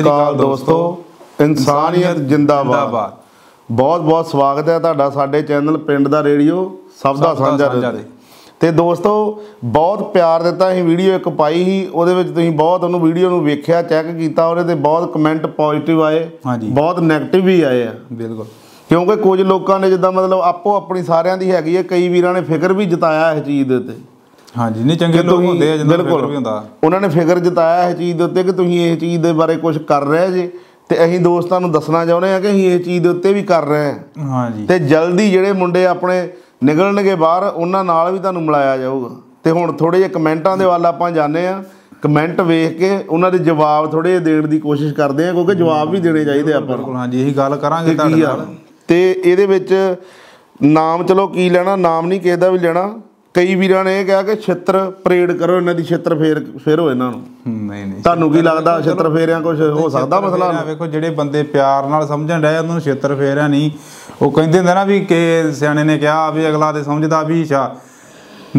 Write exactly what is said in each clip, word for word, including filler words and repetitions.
सत श्री अकाल दोस्तों, इंसानियत जिंदाबाद। बहुत बहुत स्वागत है ਤੁਹਾਡਾ ਸਾਡੇ ਚੈਨਲ ਪਿੰਡ ਦਾ ਰੇਡੀਓ ਸਭ ਦਾ ਸਾਂਝਾ ਦੇ। ਤੇ ਦੋਸਤੋ, ਬਹੁਤ ਪਿਆਰ ਦਿੱਤਾ ਸੀ। ਵੀਡੀਓ ਇੱਕ ਪਾਈ ਸੀ, ਉਹਦੇ ਵਿੱਚ ਤੁਸੀਂ ਬਹੁਤ ਉਹਨੂੰ ਵੀਡੀਓ ਨੂੰ ਵੇਖਿਆ, ਚੈੱਕ ਕੀਤਾ, ਉਹਦੇ ਤੇ ਬਹੁਤ ਕਮੈਂਟ ਪੋਜ਼ਿਟਿਵ ਆਏ, ਬਹੁਤ ਨੈਗੇਟਿਵ ਵੀ ਆਏ ਆ। ਬਿਲਕੁਲ, ਕਿਉਂਕਿ ਕੁਝ ਲੋਕਾਂ ਨੇ ਜਿੱਦਾਂ ਮਤਲਬ ਆਪੋ ਆਪਣੀ ਸਾਰਿਆਂ ਦੀ ਹੈਗੀ ਹੈ, ਕਈ ਵੀਰਾਂ ਨੇ ਫਿਕਰ ਵੀ ਜਤਾਇਆ ਇਸ ਚੀਜ਼ ਦੇ ਉੱਤੇ। ਹਾਂਜੀ, ਨਹੀਂ ਚੰਗੇ ਲੋਕ ਹੁੰਦੇ ਆ ਜਿਹਨਾਂ ਨੂੰ ਫਿਕਰ ਵੀ ਹੁੰਦਾ, ਉਹਨਾਂ ਨੇ ਫਿਕਰ ਜਤਾਇਆ ਇਸ ਚੀਜ਼ ਦੇ ਉੱਤੇ ਕਿ ਤੁਸੀਂ ਇਸ ਚੀਜ਼ ਦੇ ਬਾਰੇ ਕੁਝ ਕਰ ਰਹੇ ਜੇ। ਤੇ ਅਸੀਂ ਦੋਸਤਾਂ ਨੂੰ ਦੱਸਣਾ ਚਾਹੁੰਦੇ ਹਾਂ ਕਿ ਅਸੀਂ ਇਸ ਚੀਜ਼ ਦੇ ਉੱਤੇ ਵੀ ਕਰ ਰਹੇ ਹਾਂ। ਹਾਂਜੀ, ਤੇ ਜਲਦੀ ਜਿਹੜੇ ਮੁੰਡੇ ਆਪਣੇ ਨਿਕਲਣਗੇ ਬਾਹਰ, ਉਹਨਾਂ ਨਾਲ ਵੀ ਤੁਹਾਨੂੰ ਮਿਲਾਇਆ ਜਾਊਗਾ। ਤੇ ਹੁਣ ਥੋੜੇ ਜਿਹੇ ਕਮੈਂਟਾਂ ਦੇ ਵੱਲ ਆਪਾਂ ਜਾਂਦੇ ਹਾਂ। ਕਮੈਂਟ ਵੇਖ ਕੇ ਉਹਨਾਂ ਦੇ ਜਵਾਬ ਥੋੜੇ ਜਿਹੇ ਦੇਣ ਦੀ ਕੋਸ਼ਿਸ਼ ਕਰਦੇ ਹਾਂ, ਕਿਉਂਕਿ ਜਵਾਬ ਵੀ ਦੇਣੇ ਚਾਹੀਦੇ ਆਪਾਂ। ਹਾਂਜੀ, ਇਹੀ ਗੱਲ ਕਰਾਂਗੇ ਤੁਹਾਡੇ ਨਾਲ। ਤੇ ਇਹਦੇ ਵਿੱਚ ਨਾਮ, ਚਲੋ ਕੀ ਲੈਣਾ, ਨਾਮ ਨਹੀਂ ਕਿਸੇ ਦਾ ਵੀ ਲੈਣਾ। ਕਈ ਵੀਰਾਂ ਨੇ ਇਹ ਕਿਹਾ ਕਿ ਛਿੱਤਰ ਪਰੇਡ ਕਰੋ, ਇਹਨਾਂ ਦੀ ਛਿੱਤਰ ਫੇਰ ਫੇਰ ਹੋ ਇਹਨਾਂ ਨੂੰ। ਨਹੀਂ ਨਹੀਂ, ਤੁਹਾਨੂੰ ਕੀ ਲੱਗਦਾ ਛਿੱਤਰ ਫੇਰਿਆਂ ਕੁਝ ਹੋ ਸਕਦਾ ਮਸਲਾ? ਵੇਖੋ, ਜਿਹੜੇ ਬੰਦੇ ਪਿਆਰ ਨਾਲ ਸਮਝਣ ਡਏ ਉਹਨਾਂ ਨੂੰ ਛਿੱਤਰ ਫੇਰਿਆ ਨਹੀਂ। ਉਹ ਕਹਿੰਦੇ ਹੁੰਦੇ ਨਾ ਵੀ ਕਿ ਸਿਆਣੇ ਨੇ ਕਿਹਾ ਵੀ ਅਗਲਾ ਤੇ ਸਮਝਦਾ ਵੀ ਸ਼ਾ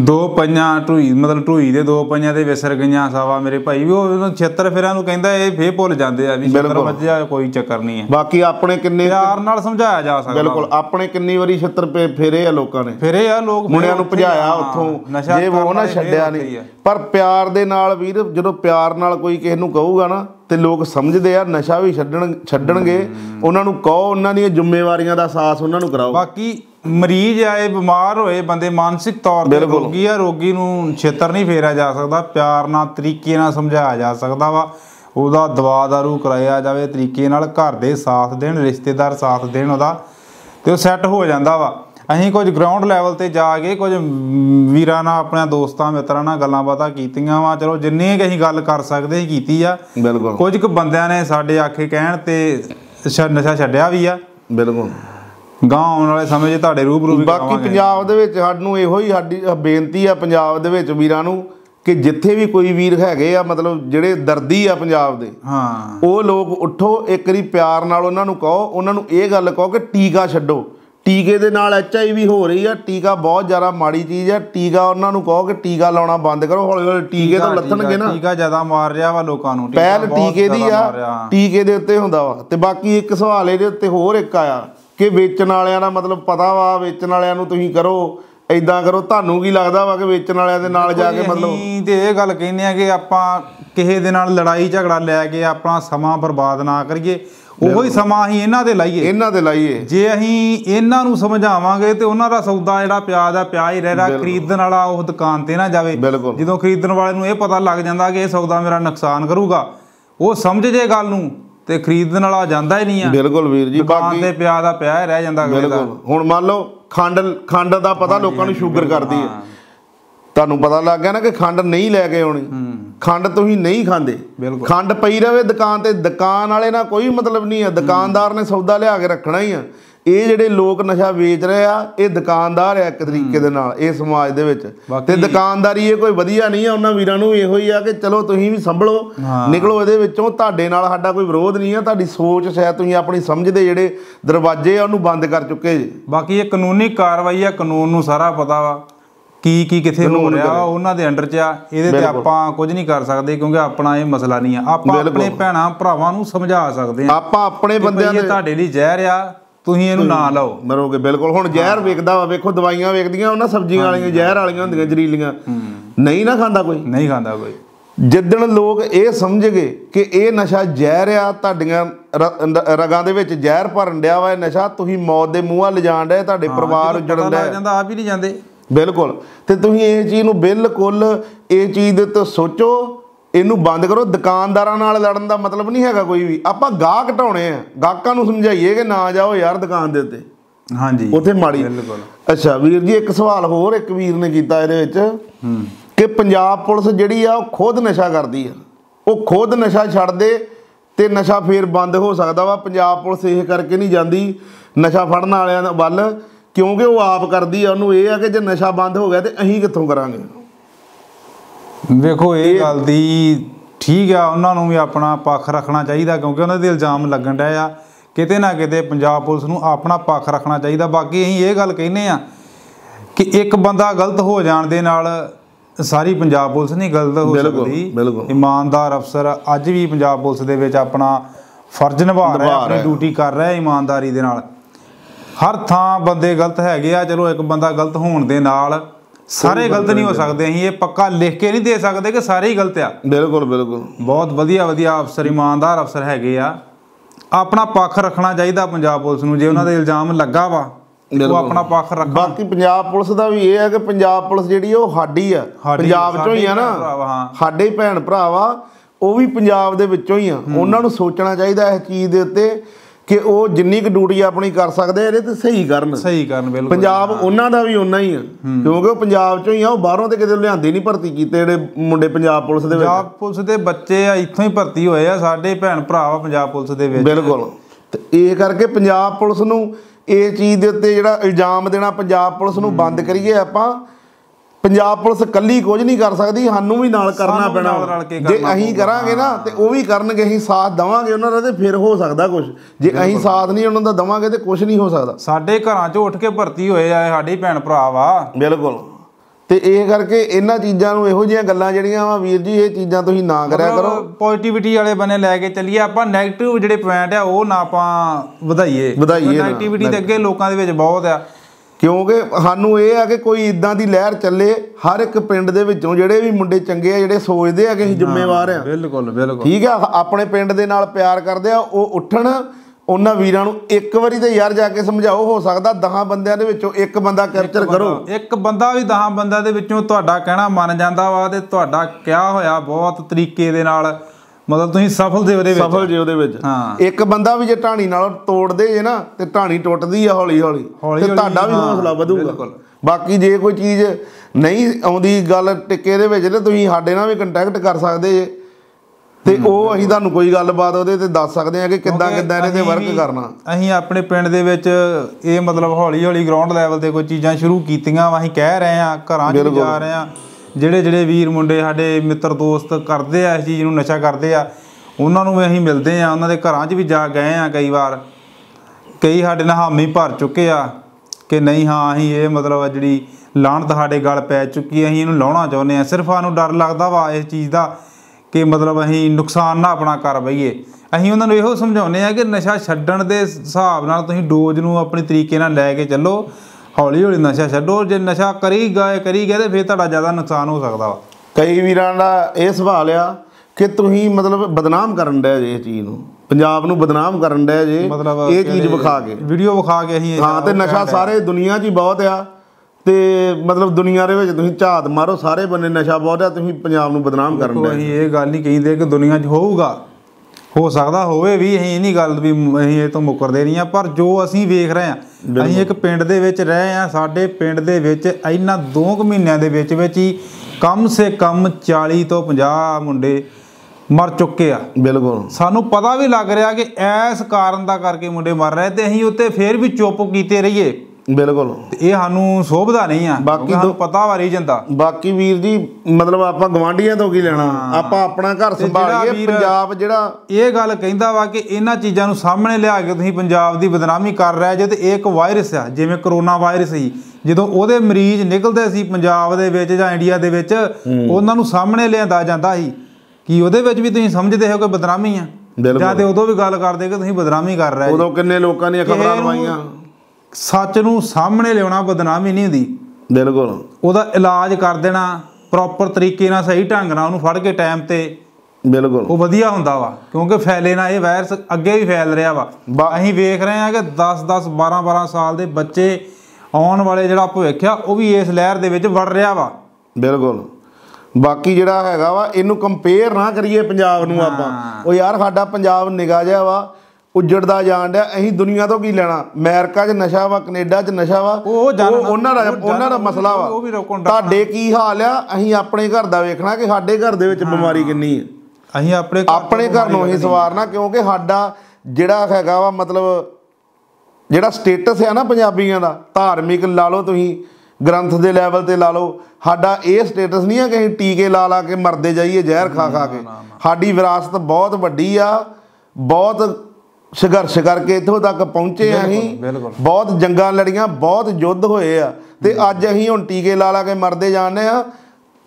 ਦੋ ਪੰਜਾਂ ਢੂਈ, ਮਤਲਬ ਢੂਈ ਦੇ ਦੋ ਪੰਜਾਂ ਦੇ ਵਿਸਰ ਗਈਆਂ ਸਵਾ ਮੇਰੇ ਭਾਈ। ਵੀ ਉਹ ਛਿੱਤਰ ਫੇਰਿਆਂ ਨੂੰ ਕਹਿੰਦਾ, ਇਹ ਫੇਰ ਭੁੱਲ ਜਾਂਦੇ ਆ ਵੀ ਛਿੱਤਰ ਵੱਜਿਆ ਕੋਈ ਚੱਕਰ ਨਹੀਂ ਹੈ। ਬਾਕੀ ਆਪਣੇ ਕਿੰਨੇ ਪਿਆਰ ਨਾਲ ਸਮਝਾਇਆ ਜਾ ਸਕਦਾ। ਬਿਲਕੁਲ, ਆਪਣੇ ਕਿੰਨੀ ਵਾਰੀ ਛਿੱਤਰ ਫੇਰੇ ਆ ਲੋਕਾਂ ਨੇ, ਫੇਰੇ ਆ ਲੋਕ ਮੁੰਡਿਆਂ ਨੂੰ ਭਜਾਇਆ ਉੱਥੋਂ, ਜੇ ਉਹ ਨਾ ਛੱਡਿਆ ਨਹੀਂ। ਪਰ ਪਿਆਰ ਦੇ ਨਾਲ ਵੀਰ, ਜਦੋਂ ਪਿਆਰ ਨਾਲ ਕੋਈ ਕਿਸੇ ਨੂੰ ਕਹੂਗਾ ਨਾ ਤੇ ਲੋਕ ਸਮਝਦੇ ਆ, ਨਸ਼ਾ ਵੀ ਛੱਡਣ ਛੱਡਣਗੇ। ਉਹਨਾਂ ਨੂੰ ਕਹੋ, ਉਹਨਾਂ ਦੀਆਂ ਜ਼ਿੰਮੇਵਾਰੀਆਂ ਦਾ ਅਹਿਸਾਸ ਉਹਨਾਂ ਨੂੰ ਕਰਾਓ। ਬਾਕੀ ਮਰੀਜ਼ ਆਏ, ਬਿਮਾਰ ਹੋਏ ਬੰਦੇ, ਮਾਨਸਿਕ ਤੌਰ ਤੇ ਰੋਗੀ ਆ, ਰੋਗੀ ਨੂੰ ਛੇਤਰ ਨਹੀਂ ਫੇਰਿਆ ਜਾ ਸਕਦਾ। ਪਿਆਰ ਨਾਲ, ਤਰੀਕੇ ਨਾਲ ਸਮਝਾਇਆ ਜਾ ਸਕਦਾ ਵਾ, ਉਹਦਾ ਦਵਾ ਦਾਰੂ ਕਰਾਇਆ ਜਾਵੇ ਤਰੀਕੇ ਨਾਲ, ਘਰ ਦੇ ਸਾਥ ਦੇਣ, ਰਿਸ਼ਤੇਦਾਰ ਸਾਥ ਦੇਣ ਉਹਦਾ, ਤੇ ਉਹ ਸੈੱਟ ਹੋ ਜਾਂਦਾ ਵਾ। ਅਸੀਂ ਕੁਝ ਗਰਾਊਂਡ ਲੈਵਲ ਤੇ ਜਾ ਕੇ ਕੁਝ ਵੀਰਾਂ ਨਾਲ, ਆਪਣੇ ਦੋਸਤਾਂ ਮਿੱਤਰਾਂ ਨਾਲ ਗੱਲਾਂ ਬਾਤਾਂ ਕੀਤੀਆਂ ਵਾ। ਚਲੋ ਜਿੰਨੀ ਕਿ ਅਸੀਂ ਗੱਲ ਕਰ ਸਕਦੇ ਸੀ ਕੀਤੀ ਆ। ਕੁਝ ਕੁ ਬੰਦਿਆਂ ਨੇ ਸਾਡੇ ਆਖੇ ਕਹਿਣ ਤੇ ਨਸ਼ਾ ਛੱਡਿਆ ਵੀ ਆ। ਬਿਲਕੁਲ, ਗਾਂ ਆਉਣ ਵਾਲੇ ਸਮੇਂ 'ਚ ਤੁਹਾਡੇ ਰੂਬਰੂ। ਬਾਕੀ ਪੰਜਾਬ ਦੇ ਵਿੱਚ ਸਾਨੂੰ ਇਹੋ ਹੀ ਸਾਡੀ ਬੇਨਤੀ ਆ ਪੰਜਾਬ ਦੇ ਵਿੱਚ ਵੀਰਾਂ ਨੂੰ ਕਿ ਜਿੱਥੇ ਵੀ ਕੋਈ ਵੀਰ ਹੈਗੇ ਆ, ਮਤਲਬ ਜਿਹੜੇ ਦਰਦੀ ਆ ਪੰਜਾਬ ਦੇ, ਹਾਂ ਉਹ ਲੋਕ ਉੱਠੋ ਇੱਕ ਵਾਰੀ ਪਿਆਰ ਨਾਲ। ਉਹਨਾਂ ਨੂੰ ਕਹੋ, ਉਹਨਾਂ ਨੂੰ ਇਹ ਗੱਲ ਕਹੋ ਕਿ ਟੀਕਾ ਛੱਡੋ। ਟੀਕੇ ਦੇ ਨਾਲ ਐਚ ਆਈ ਵੀ ਹੋ ਰਹੀ ਆ। ਟੀਕਾ ਬਹੁਤ ਜ਼ਿਆਦਾ ਮਾੜੀ ਚੀਜ਼ ਆ। ਟੀਕਾ, ਉਹਨਾਂ ਨੂੰ ਕਹੋ ਕਿ ਟੀਕਾ ਲਾਉਣਾ ਬੰਦ ਕਰੋ। ਹੌਲੀ ਹੌਲੀ ਟੀਕੇ ਤੋਂ ਲੱਥਣਗੇ ਨਾ। ਟੀਕਾ ਜ਼ਿਆਦਾ ਮਾਰ ਰਿਹਾ ਵਾ ਲੋਕਾਂ ਨੂੰ, ਪਹਿਲ ਟੀਕੇ ਦੀ ਆ, ਟੀਕੇ ਦੇ ਉੱਤੇ ਹੁੰਦਾ ਵਾ। ਤੇ ਬਾਕੀ ਇੱਕ ਸਵਾਲ ਇਹਦੇ ਉੱਤੇ ਹੋਰ ਇੱਕ ਆਇਆ ਕਿ ਵੇਚਣ ਵਾਲਿਆਂ ਦਾ, ਮਤਲਬ ਪਤਾ ਵਾ ਵੇਚਣ ਵਾਲਿਆਂ ਨੂੰ ਤੁਸੀਂ ਕਰੋ, ਇੱਦਾਂ ਕਰੋ। ਤੁਹਾਨੂੰ ਕੀ ਲੱਗਦਾ ਵਾ ਕਿ ਵੇਚਣ ਵਾਲਿਆਂ ਦੇ ਨਾਲ ਜਾ ਕੇ, ਮਤਲਬ ਤੇ ਇਹ ਗੱਲ ਕਹਿੰਦੇ ਆ ਕਿ ਆਪਾਂ ਕਿਸੇ ਦੇ ਨਾਲ ਲੜਾਈ ਝਗੜਾ ਲੈ ਕੇ ਆਪਣਾ ਸਮਾਂ ਬਰਬਾਦ ਨਾ ਕਰੀਏ। ਉਹੀ ਸਮਾਂ ਅਸੀਂ ਇਹਨਾਂ ਤੇ ਲਾਈਏ, ਇਹਨਾਂ ਤੇ ਲਾਈਏ। ਜੇ ਅਸੀਂ ਇਹਨਾਂ ਨੂੰ ਸਮਝਾਵਾਂਗੇ ਤੇ ਉਹਨਾਂ ਦਾ ਸੌਦਾ ਜਿਹੜਾ ਪਿਆਜ਼ ਆ, ਪਿਆਜ਼ ਹੀ ਰਹਿਣਾ। ਖਰੀਦਣ ਵਾਲਾ ਉਹ ਦੁਕਾਨ ਤੇ ਨਾ ਜਾਵੇ। ਜਦੋਂ ਖਰੀਦਣ ਵਾਲੇ ਨੂੰ ਇਹ ਪਤਾ ਲੱਗ ਜਾਂਦਾ ਕਿ ਇਹ ਸੌਦਾ ਮੇਰਾ ਨੁਕਸਾਨ ਕਰੂਗਾ, ਉਹ ਸਮਝ ਜੇ ਗੱਲ ਨੂੰ, ਤੇ ਖਰੀਦਣ ਵਾਲਾ ਜਾਂਦਾ ਹੀ ਨਹੀਂ ਆ। ਬਿਲਕੁਲ ਵੀਰ ਜੀ, ਬਾਕੀ ਤੇ ਪਿਆਜ਼ ਦਾ ਪਿਆਜ਼ ਰਹਿ ਜਾਂਦਾ। ਬਿਲਕੁਲ, ਹੁਣ ਮੰਨ ਲਓ ਖੰਡ, ਖੰਡ ਦਾ ਪਤਾ ਲੋਕਾਂ ਨੂੰ ਸ਼ੂਗਰ ਕਰਦੀ ਹੈ। ਤੁਹਾਨੂੰ ਪਤਾ ਲੱਗ ਗਿਆ ਨਾ ਕਿ ਖੰਡ ਨਹੀਂ ਲੈ ਕੇ ਆਉਣੀ, ਖੰਡ ਤੁਸੀਂ ਨਹੀਂ ਖਾਂਦੇ, ਖੰਡ ਪਈ ਰਵੇ ਦੁਕਾਨ ਤੇ। ਦੁਕਾਨ ਵਾਲੇ ਨਾਲ ਕੋਈ ਮਤਲਬ ਨਹੀਂ ਆ, ਦੁਕਾਨਦਾਰ ਨੇ ਸੌਦਾ ਲਿਆ ਕੇ ਰੱਖਣਾ ਹੀ ਆ। ਇਹ ਜਿਹੜੇ ਲੋਕ ਨਸ਼ਾ ਵੇਚ ਰਹੇ ਆ, ਇਹ ਦੁਕਾਨਦਾਰ ਆ ਇੱਕ ਤਰੀਕੇ ਦੇ ਨਾਲ ਇਹ ਸਮਾਜ ਦੇ ਵਿੱਚ। ਤੇ ਦੁਕਾਨਦਾਰੀ ਇਹ ਕੋਈ ਵਧੀਆ ਨਹੀਂ ਆ। ਉਹਨਾਂ ਵੀਰਾਂ ਨੂੰ ਇਹੋ ਹੀ ਆ ਕਿ ਚਲੋ ਤੁਸੀਂ ਵੀ ਸੰਭਲੋ, ਨਿਕਲੋ ਇਹਦੇ ਵਿੱਚੋਂ। ਤੁਹਾਡੇ ਨਾਲ ਸਾਡਾ ਕੋਈ ਵਿਰੋਧ ਨਹੀਂ ਆ, ਤੁਹਾਡੀ ਸੋਚ ਸ਼ਾਇਦ ਤੁਸੀਂ ਆਪਣੀ ਸਮਝ ਦੇ ਜਿਹੜੇ ਦਰਵਾਜ਼ੇ ਆ ਉਹਨੂੰ ਬੰਦ ਕਰ ਚੁੱਕੇ ਜੇ। ਬਾਕੀ ਇਹ ਕਾਨੂੰਨੀ ਕਾਰਵਾਈ ਆ, ਕਾਨੂੰਨ ਨੂੰ ਸਾਰਾ ਪਤਾ ਵਾ ਕੀ ਕੀ ਕਿੱਥੇ ਹੋ ਰਿਹਾ, ਉਹਨਾਂ ਦੇ ਅੰਡਰ 'ਚ ਆ। ਇਹਦੇ ਤੇ ਆਪਾਂ ਕੁਝ ਨਹੀਂ ਕਰ ਸਕਦੇ, ਕਿਉਂਕਿ ਆਪਣਾ ਇਹ ਮਸਲਾ ਨਹੀਂ ਆ। ਆਪਾਂ ਆਪਣੇ ਭੈਣਾਂ ਭਰਾਵਾਂ ਨੂੰ ਸਮਝਾ ਸਕਦੇ ਆ, ਆਪਾਂ ਆਪਣੇ ਬੰਦਿਆਂ ਦੇ, ਤੁਹਾਡੇ ਲਈ ਜ਼ਹਿਰ ਆ, ਤੁਸੀਂ ਇਹਨੂੰ ਨਾ ਲਾਓ, ਮਰੋਗੇ। ਬਿਲਕੁਲ, ਹੁਣ ਜ਼ਹਿਰ ਵੇਖਦਾ ਵਾ, ਵੇਖੋ ਦਵਾਈਆਂ ਵੇਖਦੀਆਂ ਉਹਨਾਂ ਸਬਜ਼ੀਆਂ ਵਾਲੀਆਂ, ਜ਼ਹਿਰ ਵਾਲੀਆਂ ਹੁੰਦੀਆਂ, ਜ਼ਹਿਰੀਲੀਆਂ, ਨਹੀਂ ਨਾ ਖਾਂਦਾ ਕੋਈ, ਨਹੀਂ ਖਾਂਦਾ ਕੋਈ। ਜਿੱਦਣ ਲੋਕ ਇਹ ਸਮਝ ਗਏ ਕਿ ਇਹ ਨਸ਼ਾ ਜ਼ਹਿਰ ਆ, ਤੁਹਾਡੀਆਂ ਰਗਾਂ ਦੇ ਵਿੱਚ ਜ਼ਹਿਰ ਭਰਨ ਡਿਆ ਵਾ ਇਹ ਨਸ਼ਾ, ਤੁਸੀਂ ਮੌਤ ਦੇ ਮੂੰਹਾਂ ਲਿਜਾਣ ਡਿਆ, ਤੁਹਾਡੇ ਪਰਿਵਾਰ ਉੱਜੜਨ ਡਿਆ। ਆਪ ਹੀ ਨਹੀਂ ਜਾਂਦੇ। ਬਿਲਕੁਲ, ਤੇ ਤੁਸੀਂ ਇਹ ਚੀਜ਼ ਨੂੰ ਬਿਲਕੁਲ, ਇਹ ਚੀਜ਼ ਦੇ ਉੱਤੇ ਸੋਚੋ, ਇਹਨੂੰ ਬੰਦ ਕਰੋ। ਦੁਕਾਨਦਾਰਾਂ ਨਾਲ ਲੜਨ ਦਾ ਮਤਲਬ ਨਹੀਂ ਹੈਗਾ ਕੋਈ ਵੀ। ਆਪਾਂ ਗਾਹਕ ਘਟਾਉਣੇ ਆ, ਗਾਹਕਾਂ ਨੂੰ ਸਮਝਾਈਏ ਕਿ ਨਾ ਜਾਓ ਯਾਰ ਦੁਕਾਨ ਦੇ ਉੱਤੇ। ਹਾਂਜੀ, ਉੱਥੇ ਮਾੜੀ। ਅੱਛਾ ਵੀਰ ਜੀ, ਇੱਕ ਸਵਾਲ ਹੋਰ ਇੱਕ ਵੀਰ ਨੇ ਕੀਤਾ ਇਹਦੇ ਵਿੱਚ ਕਿ ਪੰਜਾਬ ਪੁਲਿਸ ਜਿਹੜੀ ਆ ਉਹ ਖੁਦ ਨਸ਼ਾ ਕਰਦੀ ਆ, ਉਹ ਖੁਦ ਨਸ਼ਾ ਛੱਡਦੇ ਤੇ ਨਸ਼ਾ ਫੇਰ ਬੰਦ ਹੋ ਸਕਦਾ ਵਾ। ਪੰਜਾਬ ਪੁਲਿਸ ਇਹ ਕਰਕੇ ਨਹੀਂ ਜਾਂਦੀ ਨਸ਼ਾ ਫੜਨ ਵਾਲਿਆਂ ਵੱਲ, ਕਿਉਂਕਿ ਉਹ ਆਪ ਕਰਦੀ ਆ। ਉਹਨੂੰ ਇਹ ਆ ਕਿ ਜੇ ਨਸ਼ਾ ਬੰਦ ਹੋ ਗਿਆ ਤੇ ਅਸੀਂ ਕਿੱਥੋਂ ਕਰਾਂਗੇ। ਵੇਖੋ, ਇਹ ਗੱਲ ਦੀ ਠੀਕ ਆ, ਉਹਨਾਂ ਨੂੰ ਵੀ ਆਪਣਾ ਪੱਖ ਰੱਖਣਾ ਚਾਹੀਦਾ, ਕਿਉਂਕਿ ਉਹਨਾਂ ਦੇ ਇਲਜ਼ਾਮ ਲੱਗਣ ਡਏ ਆ। ਕਿਤੇ ਨਾ ਕਿਤੇ ਪੰਜਾਬ ਪੁਲਿਸ ਨੂੰ ਆਪਣਾ ਪੱਖ ਰੱਖਣਾ ਚਾਹੀਦਾ। ਬਾਕੀ ਅਸੀਂ ਇਹ ਗੱਲ ਕਹਿੰਦੇ ਆ ਕਿ ਇੱਕ ਬੰਦਾ ਗਲਤ ਹੋ ਜਾਣ ਦੇ ਨਾਲ सारी पंजाब पुलिस नहीं गलत हो सकती, ईमानदार अफसर अज भी पंजाब पुलिस दे विच अपना फर्ज निभा रहा, अपनी ड्यूटी कर रहा है ईमानदारी दे नाल। हर थां बंदे गलत हैगे आ, चलो एक बंदा गलत होने दे नाल सारे गलत नहीं हो सकते, असीं इह पक्का लिख के नहीं दे सकते कि सारे ही गलत आ। बिल्कुल बिल्कुल, बहुत वधिया वधिया अफसर, ईमानदार अफसर हैगे आ। अपना पक्ष रखना चाहिए पंजाब पुलिस नूं, जे उन्हां दे इल्जाम लगा वा ਉਹ ਆਪਣਾ ਪੱਖ ਰੱਖਣ। ਬਾਕੀ ਪੰਜਾਬ ਪੁਲਿਸ ਦਾ ਵੀ ਇਹ ਹੈ ਕਿ ਪੰਜਾਬ ਪੁਲਿਸ ਜਿਹੜੀ ਉਹ ਸਾਡੀ ਆ, ਪੰਜਾਬ ਚੋਂ ਹੀ ਆ ਨਾ, ਸਾਡੇ ਭੈਣ ਭਰਾ ਵਾ, ਉਹ ਵੀ ਪੰਜਾਬ ਦੇ ਵਿੱਚੋਂ ਹੀ ਆ। ਉਹਨਾਂ ਨੂੰ ਸੋਚਣਾ ਚਾਹੀਦਾ ਇਸ ਚੀਜ਼ ਦੇ ਉੱਤੇ ਕਿ ਉਹ ਜਿੰਨੀ ਕੁ ਡਿਊਟੀ ਆਪਣੀ ਕਰ ਸਕਦੇ ਇਹਦੇ ਤੇ ਸਹੀ ਕਰਨ, ਸਹੀ ਕਰਨ। ਬਿਲਕੁਲ, ਪੰਜਾਬ ਉਹਨਾਂ ਦਾ ਵੀ ਓਨਾ ਹੀ ਆ ਕਿਉਂਕਿ ਉਹ ਪੰਜਾਬ ਚੋਂ ਹੀ ਆ, ਉਹ ਬਾਹਰੋਂ ਤੇ ਕਿਤੇ ਲਿਆਂਦੇ ਨਹੀਂ ਭਰਤੀ ਕੀਤੇ ਜਿਹੜੇ ਮੁੰਡੇ ਪੰਜਾਬ ਪੁਲਿਸ ਦੇ ਵਿੱਚ। ਪੰਜਾਬ ਪੁਲਿਸ ਦੇ ਬੱਚੇ ਆ ਇੱਥੋਂ ਹੀ ਭਰਤੀ ਹੋਏ ਆ, ਸਾਡੇ ਭੈਣ ਭਰਾ ਵਾ ਪੰਜਾਬ ਪੁਲਿਸ ਦੇ ਵਿੱਚ। ਬਿਲਕੁਲ, ਤੇ ਇਹ ਕਰਕੇ ਪੰਜਾਬ ਪੁਲਿਸ ਨੂੰ ਇਹ ਚੀਜ਼ ਦੇ ਉੱਤੇ ਜਿਹੜਾ ਇਲਜ਼ਾਮ ਦੇਣਾ ਪੰਜਾਬ ਪੁਲਿਸ ਨੂੰ ਬੰਦ ਕਰੀਏ ਆਪਾਂ। ਪੰਜਾਬ ਪੁਲਿਸ ਇਕੱਲੀ ਕੁਝ ਨਹੀਂ ਕਰ ਸਕਦੀ, ਸਾਨੂੰ ਵੀ ਨਾਲ ਕਰਨਾ ਪੈਣਾ। ਜੇ ਅਸੀਂ ਕਰਾਂਗੇ ਨਾ ਤੇ ਉਹ ਵੀ ਕਰਨਗੇ, ਅਸੀਂ ਸਾਥ ਦੇਵਾਂਗੇ ਉਹਨਾਂ ਦਾ ਤੇ ਫਿਰ ਹੋ ਸਕਦਾ ਕੁਝ। ਜੇ ਅਸੀਂ ਸਾਥ ਨਹੀਂ ਉਹਨਾਂ ਦਾ ਦੇਵਾਂਗੇ ਤੇ ਕੁਝ ਨਹੀਂ ਹੋ ਸਕਦਾ। ਸਾਡੇ ਘਰਾਂ 'ਚੋਂ ਉੱਠ ਕੇ ਭਰਤੀ ਹੋਏ ਆ ਸਾਡੇ ਭੈਣ ਭਰਾ ਵਾ। ਬਿਲਕੁਲ, ਤੇ ਇਹ ਕਰਕੇ ਇਹਨਾਂ ਚੀਜ਼ਾਂ ਨੂੰ, ਇਹੋ ਜਿਹੀਆਂ ਗੱਲਾਂ ਜਿਹੜੀਆਂ ਵਾ ਵੀਰ ਜੀ, ਇਹ ਚੀਜ਼ਾਂ ਤੁਸੀਂ ਨਾ ਕਰਿਆ ਕਰੋ। ਪੋਜ਼ਿਟਿਵਿਟੀ ਵਾਲੇ ਬੰਨੇ ਲੈ ਕੇ ਚੱਲੀਏ ਆਪਾਂ, ਨੈਗੇਟਿਵ ਜਿਹੜੇ ਪੁਆਇੰਟ ਆ ਉਹ ਨਾ ਆਪਾਂ ਵਧਾਈਏ ਵਧਾਈਏ ਨੈਗੇਟਿਵਿਟੀ ਦੇ ਅੱਗੇ ਲੋਕਾਂ ਦੇ ਵਿੱਚ ਬਹੁਤ ਆ। ਕਿਉਂਕਿ ਸਾਨੂੰ ਇਹ ਆ ਕਿ ਕੋਈ ਇੱਦਾਂ ਦੀ ਲਹਿਰ ਚੱਲੇ ਹਰ ਇੱਕ ਪਿੰਡ ਦੇ ਵਿੱਚੋਂ, ਜਿਹੜੇ ਵੀ ਮੁੰਡੇ ਚੰਗੇ ਆ, ਜਿਹੜੇ ਸੋਚਦੇ ਆ ਕਿ ਅਸੀਂ ਜ਼ਿੰਮੇਵਾਰ ਆ। ਬਿਲਕੁਲ ਬਿਲਕੁਲ, ਠੀਕ ਆ, ਆਪਣੇ ਪਿੰਡ ਦੇ ਨਾਲ ਪਿਆਰ ਕਰਦੇ ਆ, ਉਹ ਉੱਠਣ। ਉਹਨਾਂ ਵੀਰਾਂ ਨੂੰ ਇੱਕ ਵਾਰੀ ਤਾਂ ਯਾਰ ਜਾ ਕੇ ਸਮਝਾਓ, ਹੋ ਸਕਦਾ ਦਸਾਂ ਬੰਦਿਆਂ ਦੇ ਵਿੱਚੋਂ ਇੱਕ ਬੰਦਾ ਕੈਪਚਰ ਕਰੋ। ਇੱਕ ਬੰਦਾ ਵੀ ਦਸਾਂ ਬੰਦਿਆਂ ਦੇ ਵਿੱਚੋਂ ਤੁਹਾਡਾ ਕਹਿਣਾ ਮੰਨ ਜਾਂਦਾ ਵਾ ਤੇ ਤੁਹਾਡਾ ਕਿਹਾ ਹੋਇਆ ਬਹੁਤ ਤਰੀਕੇ ਦੇ ਨਾਲ, ਮਤਲਬ ਤੁਸੀਂ ਸਫਲ ਜੇ ਉਹਦੇ ਵਿੱਚ ਸਫਲ ਜੇ ਉਹਦੇ ਵਿੱਚ ਹਾਂ, ਇੱਕ ਬੰਦਾ ਵੀ ਜੇ ਢਾਣੀ ਨਾਲ ਤੋੜਦੇ ਜੇ ਨਾ ਤੇ ਢਾਣੀ ਟੁੱਟਦੀ ਆ ਹੌਲੀ ਹੌਲੀ, ਤੇ ਤੁਹਾਡਾ ਵੀ ਹੌਸਲਾ ਵਧੂਗਾ। ਬਾਕੀ ਜੇ ਕੋਈ ਚੀਜ਼ ਨਹੀਂ ਆਉਂਦੀ ਗੱਲ ਟਿੱਕੇ ਦੇ ਵਿੱਚ ਤੇ ਤੁਸੀਂ ਸਾਡੇ ਨਾਲ ਵੀ ਕੰਟੈਕਟ ਕਰ ਸਕਦੇ ਜੇ, ਤੇ ਉਹ ਅਸੀਂ ਤੁਹਾਨੂੰ ਕੋਈ ਗੱਲਬਾਤ ਉਹਦੇ ਤੇ ਦੱਸ ਸਕਦੇ ਹਾਂ ਕਿ ਕਿੱਦਾਂ ਕਿੱਦਾਂ ਇਹਦੇ ਤੇ ਵਰਕ ਕਰਨਾ। ਅਸੀਂ ਆਪਣੇ ਪਿੰਡ ਦੇ ਵਿੱਚ ਇਹ ਮਤਲਬ ਹੌਲੀ ਹੌਲੀ ਗਰਾਊਂਡ ਲੈਵਲ ਤੇ ਕੋਈ ਚੀਜ਼ਾਂ ਸ਼ੁਰੂ ਕੀਤੀਆਂ ਵਾ। ਅਸੀਂ ਕਹਿ ਰਹੇ ਹਾਂ, ਘਰਾਂ 'ਚ ਜਾ ਰਹੇ ਹਾਂ, ਜਿਹੜੇ ਜਿਹੜੇ ਵੀਰ ਮੁੰਡੇ ਸਾਡੇ ਮਿੱਤਰ ਦੋਸਤ ਕਰਦੇ ਆ ਇਸ ਚੀਜ਼ ਨੂੰ, ਨਸ਼ਾ ਕਰਦੇ ਆ, ਉਹਨਾਂ ਨੂੰ ਵੀ ਅਸੀਂ ਮਿਲਦੇ ਹਾਂ, ਉਹਨਾਂ ਦੇ ਘਰਾਂ 'ਚ ਵੀ ਜਾ ਗਏ ਹਾਂ ਕਈ ਵਾਰ। ਕਈ ਸਾਡੇ ਨਾਲ ਹਾਮੀ ਭਰ ਚੁੱਕੇ ਆ ਕਿ ਨਹੀਂ ਹਾਂ ਅਸੀਂ ਇਹ ਮਤਲਬ ਜਿਹੜੀ ਲਾਹਣ ਸਾਡੇ ਗੱਲ ਪੈ ਚੁੱਕੀ, ਅਸੀਂ ਇਹਨੂੰ ਲਾਉਣਾ ਚਾਹੁੰਦੇ ਹਾਂ। ਸਿਰਫ ਸਾਨੂੰ ਡਰ ਲੱਗਦਾ ਵਾ ਇਸ ਚੀਜ਼ ਦਾ ਕਿ ਮਤਲਬ ਅਸੀਂ ਨੁਕਸਾਨ ਨਾ ਆਪਣਾ ਕਰ ਬਈਏ। ਅਸੀਂ ਉਹਨਾਂ ਨੂੰ ਇਹੋ ਸਮਝਾਉਂਦੇ ਹਾਂ ਕਿ ਨਸ਼ਾ ਛੱਡਣ ਦੇ ਹਿਸਾਬ ਨਾਲ ਤੁਸੀਂ ਡੋਜ਼ ਨੂੰ ਆਪਣੇ ਤਰੀਕੇ ਨਾਲ ਲੈ ਕੇ ਚੱਲੋ, ਹੌਲੀ ਹੌਲੀ ਨਸ਼ਾ ਛੱਡੋ। ਜੇ ਨਸ਼ਾ ਕਰੀ ਗਏ ਕਰੀ ਗਏ ਤੇ ਫਿਰ ਤੁਹਾਡਾ ਜ਼ਿਆਦਾ ਨੁਕਸਾਨ ਹੋ ਸਕਦਾ ਵਾ। ਕਈ ਵੀਰਾਂ ਦਾ ਇਹ ਸਵਾਲ ਆ ਕਿ ਤੁਸੀਂ ਮਤਲਬ ਬਦਨਾਮ ਕਰਨ ਡਿਆ ਜੇ ਇਹ ਚੀਜ਼ ਨੂੰ, ਪੰਜਾਬ ਨੂੰ ਬਦਨਾਮ ਕਰਨ ਡਿਆ ਜੇ ਮਤਲਬ ਇਹ ਚੀਜ਼ ਵਿਖਾ ਕੇ, ਵੀਡੀਓ ਵਿਖਾ ਕੇ। ਅਸੀਂ ਹਾਂ, ਤੇ ਨਸ਼ਾ ਸਾਰੇ ਦੁਨੀਆ 'ਚ ਹੀ ਬਹੁਤ ਆ, ਤੇ ਮਤਲਬ ਦੁਨੀਆ ਦੇ ਵਿੱਚ ਤੁਸੀਂ ਝਾਤ ਮਾਰੋ ਸਾਰੇ ਬੰਨੇ ਨਸ਼ਾ ਬਹੁਤ ਆ, ਤੁਸੀਂ ਪੰਜਾਬ ਨੂੰ ਬਦਨਾਮ ਕਰਨ ਦੇ। ਅਸੀਂ ਇਹ ਗੱਲ ਨਹੀਂ ਕਹਿੰਦੇ ਕਿ ਦੁਨੀਆ 'ਚ ਹੋਊਗਾ, ਹੋ ਸਕਦਾ ਹੋਵੇ ਵੀ, ਅਸੀਂ ਇਹ ਨਹੀਂ ਗੱਲ ਵੀ ਅਸੀਂ ਇਹ ਤੋਂ ਮੁੱਕਰਦੇ ਨਹੀਂ ਆ। ਪਰ ਜੋ ਅਸੀਂ ਵੇਖ ਰਹੇ ਹਾਂ, ਅਸੀਂ ਇੱਕ ਪਿੰਡ ਦੇ ਵਿੱਚ ਰਹੇ ਹਾਂ, ਸਾਡੇ ਪਿੰਡ ਦੇ ਵਿੱਚ ਇਹਨਾਂ ਦੋ ਕੁ ਮਹੀਨਿਆਂ ਦੇ ਵਿੱਚ ਵਿੱਚ ਹੀ ਕਮ ਸੇ ਕਮ ਚਾਲੀ ਤੋਂ ਪੰਜਾਹ ਮੁੰਡੇ ਮਰ ਚੁੱਕੇ ਆ। ਬਿਲਕੁਲ, ਸਾਨੂੰ ਪਤਾ ਵੀ ਲੱਗ ਰਿਹਾ ਕਿ ਇਸ ਕਾਰਨ ਦਾ ਕਰਕੇ ਮੁੰਡੇ ਮਰ ਰਹੇ, ਤੇ ਅਸੀਂ ਉੱਤੇ ਫਿਰ ਵੀ ਚੁੱਪ ਕੀਤੇ ਰਹੀਏ। ਬਿਲਕੁਲ, ਇਹ ਸਾਨੂੰ ਸੋਭਦਾ ਨਹੀਂ ਆ। ਬਾਕੀ ਤੁਹਾਨੂੰ ਪਤਾ ਵਾ ਰਹੀ ਜਾਂਦਾ। ਬਾਕੀ ਵੀਰ ਜੀ ਮਤਲਬ ਆਪਾਂ ਗਵਾਂਢੀਆਂ ਤੋਂ ਕੀ ਲੈਣਾ, ਆਪਾਂ ਆਪਣਾ ਘਰ ਸੰਭਾਲੀਏ। ਪੰਜਾਬ ਜਿਹੜਾ ਇਹ ਗੱਲ ਕਹਿੰਦਾ ਵਾ ਕਿ ਇਹਨਾਂ ਚੀਜ਼ਾਂ ਨੂੰ ਸਾਹਮਣੇ ਲਿਆ ਕੇ ਤੁਸੀਂ ਪੰਜਾਬ ਦੀ ਬਦਨਾਮੀ ਕਰ ਰਹੇ ਜੇ, ਤੇ ਇਹ ਇੱਕ ਵਾਇਰਸ ਆ, ਜਿਵੇਂ ਕਰੋਨਾ ਵਾਇਰਸ ਸੀ, ਜਦੋਂ ਉਹਦੇ ਮਰੀਜ਼ ਨਿਕਲਦੇ ਸੀ ਪੰਜਾਬ ਦੇ ਵਿੱਚ ਜਾਂ ਇੰਡੀਆ ਦੇ ਵਿੱਚ, ਉਹਨਾਂ ਨੂੰ ਸਾਹਮਣੇ ਲਿਆਂਦਾ ਜਾਂਦਾ ਸੀ ਕਿ ਉਹਦੇ ਵਿੱਚ ਵੀ ਤੁਸੀਂ ਸਮਝਦੇ ਹੋ ਕਿ ਬਦਨਾਮੀ ਆ, ਜਾਂ ਤੇ ਉਦੋਂ ਵੀ ਗੱਲ ਕਰਦੇ ਕਿ ਤੁਸੀਂ ਬਦਨਾਮੀ ਕਰ ਰਹੇ। ਉਦੋਂ ਕਿੰਨੇ ਲੋਕਾਂ ਦੀਆਂ ਖ਼ਬਰਾਂ ਲਵਾਈਆਂ। ਸੱਚ ਨੂੰ ਸਾਹਮਣੇ ਲਿਆਉਣਾ ਬਦਨਾਮੀ ਨਹੀਂ ਹੁੰਦੀ। ਬਿਲਕੁਲ, ਉਹਦਾ ਇਲਾਜ ਕਰ ਦੇਣਾ ਪ੍ਰੋਪਰ ਤਰੀਕੇ ਨਾਲ, ਸਹੀ ਢੰਗ ਨਾਲ, ਉਹਨੂੰ ਫੜ ਕੇ ਟਾਈਮ ਤੇ, ਬਿਲਕੁਲ ਉਹ ਵਧੀਆ ਹੁੰਦਾ ਵਾ। ਕਿਉਂਕਿ ਫੈਲੇ ਨਾ ਇਹ ਵਾਇਰਸ, ਅੱਗੇ ਵੀ ਫੈਲ ਰਿਹਾ ਵਾ। ਅਸੀਂ ਵੇਖ ਰਹੇ ਹਾਂ ਕਿ ਦਸ ਦਸ ਬਾਰਾਂ ਬਾਰਾਂ ਸਾਲ ਦੇ ਬੱਚੇ ਆਉਣ ਵਾਲੇ ਜਿਹੜਾ ਭਵਿੱਖ ਆ, ਉਹ ਵੀ ਇਸ ਲਹਿਰ ਦੇ ਵਿੱਚ ਵੜ ਰਿਹਾ ਵਾ। ਬਿਲਕੁਲ, ਬਾਕੀ ਜਿਹੜਾ ਹੈਗਾ ਵਾ ਇਹਨੂੰ ਕੰਪੇਅਰ ਨਾ ਕਰੀਏ ਪੰਜਾਬ ਨੂੰ ਆਪਾਂ। ਉਹ ਯਾਰ ਸਾਡਾ ਪੰਜਾਬ ਨਿਗਾਹ ਜਿਹਾ ਵਾ, ਉੱਜੜਦਾ ਜਾਣ ਡਿਆ, ਅਸੀਂ ਦੁਨੀਆ ਤੋਂ ਕੀ ਲੈਣਾ। ਅਮਰੀਕਾ 'ਚ ਨਸ਼ਾ ਵਾ, ਕੈਨੇਡਾ 'ਚ ਨਸ਼ਾ ਵਾ, ਉਹ ਉਹਨਾਂ ਦਾ ਉਹਨਾਂ ਦਾ ਮਸਲਾ ਵਾ। ਤੁਹਾਡੇ ਕੀ ਹਾਲ ਆ, ਅਸੀਂ ਆਪਣੇ ਘਰ ਦਾ ਵੇਖਣਾ ਕਿ ਸਾਡੇ ਘਰ ਦੇ ਵਿੱਚ ਬਿਮਾਰੀ ਕਿੰਨੀ ਹੈ। ਅਸੀਂ ਆਪਣੇ ਆਪਣੇ ਘਰ ਨੂੰ ਅਸੀਂ ਸਵਾਰਨਾ, ਕਿਉਂਕਿ ਸਾਡਾ ਜਿਹੜਾ ਹੈਗਾ ਵਾ ਮਤਲਬ ਜਿਹੜਾ ਸਟੇਟਸ ਆ ਨਾ ਪੰਜਾਬੀਆਂ ਦਾ, ਧਾਰਮਿਕ ਲਾ ਲਓ, ਤੁਸੀਂ ਗ੍ਰੰਥ ਦੇ ਲੈਵਲ 'ਤੇ ਲਾ ਲਓ, ਸਾਡਾ ਇਹ ਸਟੇਟਸ ਨਹੀਂ ਆ ਕਿ ਅਸੀਂ ਟੀਕੇ ਲਾ ਲਾ ਕੇ ਮਰਦੇ ਜਾਈਏ ਜ਼ਹਿਰ ਖਾ ਖਾ ਕੇ। ਸਾਡੀ ਵਿਰਾਸਤ ਬਹੁਤ ਵੱਡੀ ਆ, ਬਹੁਤ ਸੰਘਰਸ਼ ਕਰਕੇ ਇੱਥੋਂ ਤੱਕ ਪਹੁੰਚੇ ਆ ਅਸੀਂ, ਬਹੁਤ ਜੰਗਾਂ ਲੜੀਆਂ, ਬਹੁਤ ਯੁੱਧ ਹੋਏ ਆ, ਤੇ ਅੱਜ ਅਸੀਂ ਹੁਣ ਟੀਕੇ ਲਾ ਲਾ ਕੇ ਮਰਦੇ ਜਾਂਦੇ ਆ।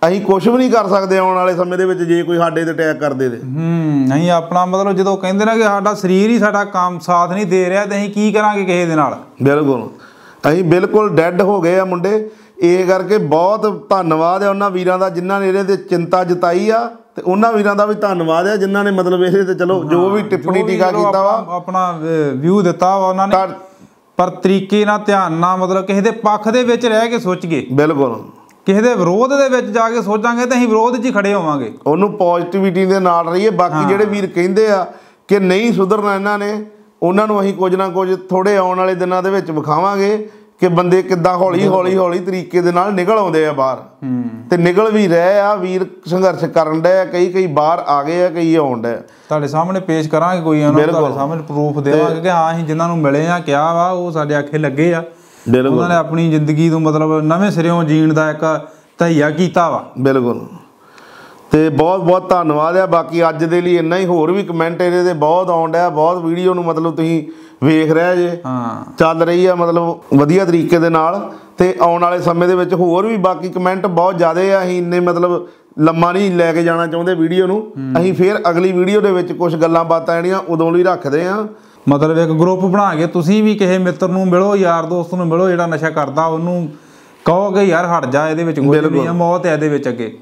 ਅਸੀਂ ਕੁਝ ਵੀ ਨਹੀਂ ਕਰ ਸਕਦੇ ਆਉਣ ਵਾਲੇ ਸਮੇਂ ਦੇ ਵਿੱਚ ਜੇ ਕੋਈ ਸਾਡੇ ਤੇ ਅਟੈਕ ਕਰ ਦੇ ਦੇ। ਹੂੰ ਨਹੀਂ ਆਪਣਾ ਮਤਲਬ ਜਦੋਂ ਕਹਿੰਦੇ ਨੇ ਕਿ ਸਾਡਾ ਸਰੀਰ ਹੀ ਸਾਡਾ ਕੰਮ ਸਾਥ ਨਹੀਂ ਦੇ ਰਿਹਾ ਤੇ ਅਸੀਂ ਕੀ ਕਰਾਂਗੇ ਕਿਸੇ ਦੇ ਨਾਲ। ਬਿਲਕੁਲ ਅਸੀਂ ਬਿਲਕੁਲ ਡੈੱਡ ਹੋ ਗਏ ਆ ਮੁੰਡੇ। ਇਹ ਕਰਕੇ ਬਹੁਤ ਧੰਨਵਾਦ ਹੈ ਉਹਨਾਂ ਵੀਰਾਂ ਦਾ ਜਿਨ੍ਹਾਂ ਨੇ ਇਹਦੇ ਤੇ ਚਿੰਤਾ ਜਤਾਈ ਆ ਤੇ ਉਹਨਾਂ ਵੀਰਾਂ ਦਾ ਵੀ ਧੰਨਵਾਦ ਹੈ ਜਿਨ੍ਹਾਂ ਨੇ ਮਤਲਬ ਇਹਦੇ ਤੇ ਚਲੋ ਜੋ ਵੀ ਟਿੱਪਣੀ ਟੀਕਾ ਕੀਤਾ ਵਾ ਆਪਣਾ ਵਿਊ ਦਿੱਤਾ ਵਾ ਉਹਨਾਂ ਨੇ, ਪਰ ਤਰੀਕੇ ਨਾਲ ਧਿਆਨ ਨਾਲ ਮਤਲਬ ਕਿਸੇ ਦੇ ਪੱਖ ਦੇ ਵਿੱਚ ਰਹਿ ਕੇ ਸੋਚੀਏ। ਬਿਲਕੁਲ ਕਿਸੇ ਦੇ ਵਿਰੋਧ ਦੇ ਵਿੱਚ ਜਾ ਕੇ ਸੋਚਾਂਗੇ ਤਾਂ ਅਸੀਂ ਵਿਰੋਧ 'ਚ ਹੀ ਖੜੇ ਹੋਵਾਂਗੇ। ਉਹਨੂੰ ਪੋਜ਼ਿਟਿਵਿਟੀ ਦੇ ਨਾਲ ਰਹੀਏ। ਬਾਕੀ ਜਿਹੜੇ ਵੀਰ ਕਹਿੰਦੇ ਆ ਕਿ ਨਹੀਂ ਸੁਧਰਨਾ ਇਹਨਾਂ ਨੇ, ਉਹਨਾਂ ਨੂੰ ਅਸੀਂ ਕੁਝ ਨਾ ਕੁਝ ਥੋੜੇ ਆਉਣ ਵਾਲੇ ਦਿਨਾਂ ਦੇ ਵਿੱਚ ਵਿਖਾਵਾਂਗੇ ਕਿ ਬੰਦੇ ਕਿੱਦਾਂ ਹੌਲੀ ਹੌਲੀ ਹੌਲੀ ਤਰੀਕੇ ਦੇ ਨਾਲ ਨਿਕਲ ਆਉਂਦੇ ਆ ਬਾਹਰ ਤੇ ਨਿਕਲ ਵੀ ਰਹੇ ਆ। ਵੀਰ ਸੰਘਰਸ਼ ਕਰਨ ਡਏ ਆ, ਕਈ ਕਈ ਬਾਹਰ ਆ ਗਏ ਆ, ਕਈ ਆਉਣ ਡਏ। ਤੁਹਾਡੇ ਸਾਹਮਣੇ ਪੇਸ਼ ਕਰਾਂਗੇ ਕੋਈ ਤੁਹਾਡੇ ਸਾਹਮਣੇ ਪ੍ਰੂਫ ਦੇਵਾਂਗੇ ਕਿ ਹਾਂ ਅਸੀਂ ਜਿਨ੍ਹਾਂ ਨੂੰ ਮਿਲੇ ਆ ਕਿਹਾ ਵਾ ਉਹ ਸਾਡੇ ਆਖੇ ਲੱਗੇ ਆ। ਬਿਲਕੁਲ ਉਹਨਾਂ ਨੇ ਆਪਣੀ ਜ਼ਿੰਦਗੀ ਤੋਂ ਮਤਲਬ ਨਵੇਂ ਸਿਰਿਓਂ ਜੀਣ ਦਾ ਇੱਕ ਧਈਆ ਕੀਤਾ ਵਾ। ਬਿਲਕੁਲ ਤੇ ਬਹੁਤ ਬਹੁਤ ਧੰਨਵਾਦ ਆ। ਬਾਕੀ ਅੱਜ ਦੇ ਲਈ ਇੰਨਾ ਹੀ। ਹੋਰ ਵੀ ਕਮੈਂਟ ਇਹਦੇ ਤੇ ਬਹੁਤ ਆਉਣ ਡਿਆ, ਬਹੁਤ ਵੀਡੀਓ ਨੂੰ ਮਤਲਬ ਤੁਸੀਂ ਵੇਖ ਰਹੇ ਜੇ, ਹਾਂ ਚੱਲ ਰਹੀ ਆ ਮਤਲਬ ਵਧੀਆ ਤਰੀਕੇ ਦੇ ਨਾਲ ਤੇ ਆਉਣ ਵਾਲੇ ਸਮੇਂ ਦੇ ਵਿੱਚ ਹੋਰ ਵੀ ਬਾਕੀ ਕਮੈਂਟ ਬਹੁਤ ਜ਼ਿਆਦਾ ਆ। ਅਸੀਂ ਇੰਨੇ ਮਤਲਬ ਲੰਮਾ ਨਹੀਂ ਲੈ ਕੇ ਜਾਣਾ ਚਾਹੁੰਦੇ ਵੀਡੀਓ ਨੂੰ। ਅਸੀਂ ਫਿਰ ਅਗਲੀ ਵੀਡੀਓ ਦੇ ਵਿੱਚ ਕੁਝ ਗੱਲਾਂ ਬਾਤਾਂ ਜਿਹੜੀਆਂ ਉਦੋਂ ਲਈ ਰੱਖਦੇ ਹਾਂ। ਮਤਲਬ ਇੱਕ ਗਰੁੱਪ ਬਣਾ ਕੇ ਤੁਸੀਂ ਵੀ ਕਿਸੇ ਮਿੱਤਰ ਨੂੰ ਮਿਲੋ, ਯਾਰ ਦੋਸਤ ਨੂੰ ਮਿਲੋ ਜਿਹੜਾ ਨਸ਼ਾ ਕਰਦਾ, ਉਹਨੂੰ ਕਹੋ ਕਿ ਯਾਰ ਹਟ ਜਾ, ਇਹਦੇ ਵਿੱਚ ਕੋਈ ਨਹੀਂ ਆ, ਮੌਤ ਹੈ ਇਹਦੇ ਵਿੱਚ, ਅੱਗੇ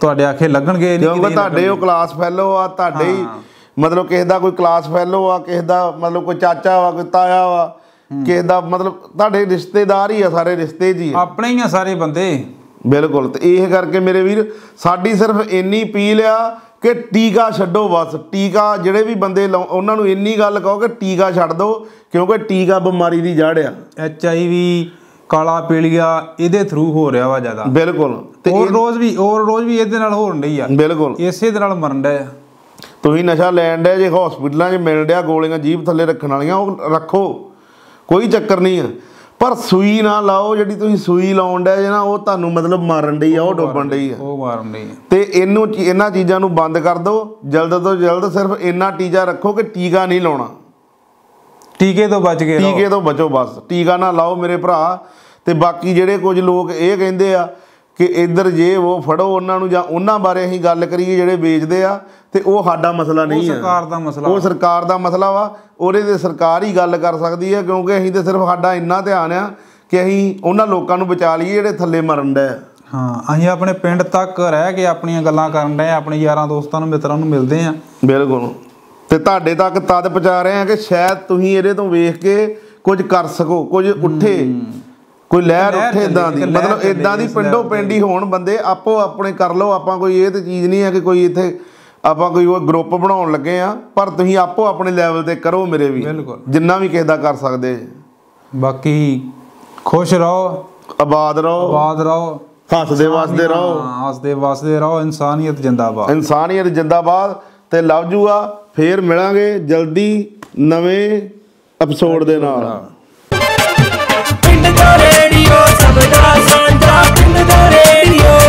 ਤੁਹਾਡੇ ਆਖੇ ਲੱਗਣਗੇ। ਤੁਹਾਡੇ ਉਹ ਕਲਾਸ ਫੈਲੋ ਆ, ਤੁਹਾਡੇ ਹੀ ਮਤਲਬ ਕਿਸੇ ਦਾ ਕੋਈ ਕਲਾਸ ਫੈਲੋ ਆ, ਕਿਸੇ ਦਾ ਮਤਲਬ ਕੋਈ ਚਾਚਾ ਵਾ, ਕੋਈ ਤਾਇਆ ਵਾ, ਕਿਸੇ ਦਾ ਮਤਲਬ ਤੁਹਾਡੇ ਰਿਸ਼ਤੇਦਾਰ ਹੀ ਆ, ਸਾਰੇ ਰਿਸ਼ਤੇ ਜੀ ਆਪਣੇ ਹੀ ਆ ਸਾਰੇ ਬੰਦੇ। ਬਿਲਕੁਲ ਤੇ ਇਹ ਕਰਕੇ ਮੇਰੇ ਵੀਰ ਸਾਡੀ ਸਿਰਫ ਇੰਨੀ ਅਪੀਲ ਆ ਕਿ ਟੀਕਾ ਛੱਡੋ ਬਸ। ਟੀਕਾ ਜਿਹੜੇ ਵੀ ਬੰਦੇ ਲਾਉ ਉਹਨਾਂ ਨੂੰ ਇੰਨੀ ਗੱਲ ਕਹੋ ਕਿ ਟੀਕਾ ਛੱਡ ਦਿਓ, ਕਿਉਂਕਿ ਟੀਕਾ ਬਿਮਾਰੀ ਦੀ ਜੜ੍ਹ ਆ। ਐਚ ਆਈ ਵੀ, ਕਾਲਾ ਪੀਲੀਆ ਇਹਦੇ ਥਰੂ ਹੋ ਰਿਹਾ ਵਾ ਜ਼ਿਆਦਾ। ਬਿਲਕੁਲ ਤੇ ਹੋਰ ਰੋਜ਼ ਵੀ ਹੋਰ ਰੋਜ਼ ਵੀ ਇਹਦੇ ਨਾਲ ਹੋਣ ਡਈ ਆ। ਬਿਲਕੁਲ ਇਸੇ ਦੇ ਨਾਲ ਮਰਨ ਡਿਆ। ਤੁਸੀਂ ਨਸ਼ਾ ਲੈਣ ਡਿਆ ਜੇ, ਹੋਸਪਿਟਲਾਂ 'ਚ ਮਿਲ ਡਿਆ ਗੋਲੀਆਂ ਜੀਭ ਥੱਲੇ ਰੱਖਣ ਵਾਲੀਆਂ, ਉਹ ਰੱਖੋ ਕੋਈ ਚੱਕਰ ਨਹੀਂ ਆ, ਪਰ ਸੂਈ ਨਾ ਲਾਓ। ਜਿਹੜੀ ਤੁਸੀਂ ਸੂਈ ਲਾਉਣ ਡਿਆ ਜੇ ਨਾ, ਉਹ ਤੁਹਾਨੂੰ ਮਤਲਬ ਮਾਰਨ ਡਈ ਆ, ਉਹ ਡੋਬਣ ਡਈ ਆ, ਉਹ ਮਾਰਨ ਡਈ ਆ। ਤੇ ਇਹਨੂੰ ਇਹਨਾਂ ਚੀਜ਼ਾਂ ਨੂੰ ਬੰਦ ਕਰ ਦਿਓ ਜਲਦ ਤੋਂ ਜਲਦ। ਸਿਰਫ ਇੰਨਾ ਟੀਚਾ ਰੱਖੋ ਕਿ ਟੀਕਾ ਨਹੀਂ ਲਾਉਣਾ, ਟੀਕੇ ਤੋਂ ਬਚ ਕੇ ਟੀਕੇ ਤੋਂ ਬਚੋ ਬਸ, ਟੀਕਾ ਨਾ ਲਾਓ ਮੇਰੇ ਭਰਾ। ਤੇ ਬਾਕੀ ਜਿਹੜੇ ਕੁਝ ਲੋਕ ਇਹ ਕਹਿੰਦੇ ਆ ਕਿ ਇੱਧਰ ਜੇ ਉਹ ਫੜੋ ਉਹਨਾਂ ਨੂੰ, ਜਾਂ ਉਹਨਾਂ ਬਾਰੇ ਅਸੀਂ ਗੱਲ ਕਰੀਏ ਜਿਹੜੇ ਵੇਚਦੇ ਆ, ਤੇ ਉਹ ਸਾਡਾ ਮਸਲਾ ਨਹੀਂ ਹੈ, ਸਰਕਾਰ ਦਾ ਮਸਲਾ, ਉਹ ਸਰਕਾਰ ਦਾ ਮਸਲਾ ਵਾ। ਉਹਦੇ ਤੇ ਸਰਕਾਰ ਹੀ ਗੱਲ ਕਰ ਸਕਦੀ ਹੈ, ਕਿਉਂਕਿ ਅਸੀਂ ਤਾਂ ਸਿਰਫ ਸਾਡਾ ਇੰਨਾ ਧਿਆਨ ਆ ਕਿ ਅਸੀਂ ਉਹਨਾਂ ਲੋਕਾਂ ਨੂੰ ਬਚਾ ਲਈਏ ਜਿਹੜੇ ਥੱਲੇ ਮਰਨ ਡਏ। ਹਾਂ ਅਸੀਂ ਆਪਣੇ ਪਿੰਡ ਤੱਕ ਰਹਿ ਕੇ ਆਪਣੀਆਂ ਗੱਲਾਂ ਕਰਨ ਡਏ, ਆਪਣੇ ਯਾਰਾਂ ਦੋਸਤਾਂ ਨੂੰ ਮਿੱਤਰਾਂ ਨੂੰ ਮਿਲਦੇ ਹਾਂ। ਬਿਲਕੁਲ ਤੇ ਤੁਹਾਡੇ ਤੱਕ ਤਦ ਪਹੁੰਚਾ ਰਹੇ ਹਾਂ ਕਿ ਸ਼ਾਇਦ ਤੁਸੀਂ ਇਹਦੇ ਤੋਂ ਵੇਖ ਕੇ ਕੁਝ ਕਰ ਸਕੋ, ਕੁਝ ਉੱਠੇ, ਕੋਈ ਲਹਿਰ ਉੱਠੇ ਇੱਦਾਂ ਦੀ, ਮਤਲਬ ਇੱਦਾਂ ਦੀ ਪਿੰਡੋਂ ਪਿੰਡ ਹੀ ਹੋਣ ਬੰਦੇ, ਆਪੋ ਆਪਣੇ ਕਰ ਲਓ। ਆਪਾਂ ਕੋਈ ਇਹ ਤਾਂ ਚੀਜ਼ ਨਹੀਂ ਹੈ ਕਿ ਕੋਈ ਇੱਥੇ ਆਪਾਂ ਕੋਈ ਉਹ ਗਰੁੱਪ ਬਣਾਉਣ ਲੱਗੇ ਆ, ਪਰ ਤੁਸੀਂ ਆਪੋ ਆਪਣੇ ਲੈਵਲ ਤੇ ਕਰੋ ਮੇਰੇ ਵੀ, ਜਿੰਨਾ ਵੀ ਕਿਸੇ ਦਾ ਕਰ ਸਕਦੇ। ਬਾਕੀ ਖੁਸ਼ ਰਹੋ, ਆਬਾਦ ਰਹੋ, ਆਬਾਦ ਰਹੋ, ਹੱਸਦੇ ਵਸਦੇ ਰਹੋ, ਹੱਸਦੇ ਵਸਦੇ ਰਹੋ। ਇਨਸਾਨੀਅਤ ਜਿੰਦਾਬਾਦ, ਇਨਸਾਨੀਅਤ ਜਿੰਦਾਬਾਦ ਤੇ ਲਵ ਯੂ ਆ। ਫੇਰ ਮਿਲਾਂਗੇ ਜਲਦੀ ਨਵੇਂ ਐਪੀਸੋਡ ਦੇ ਨਾਲ। ਪਿੰਡ ਦਾ ਰੇਡੀਓ ਸਭ ਦਾ ਸਾਂਝਾ, ਪਿੰਡ ਦਾ ਰੇਡੀਓ।